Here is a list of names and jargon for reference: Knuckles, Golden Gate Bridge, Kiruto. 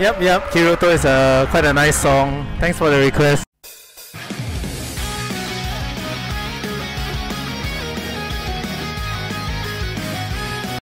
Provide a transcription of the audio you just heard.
Yep, Kiruto is quite a nice song. Thanks for the request.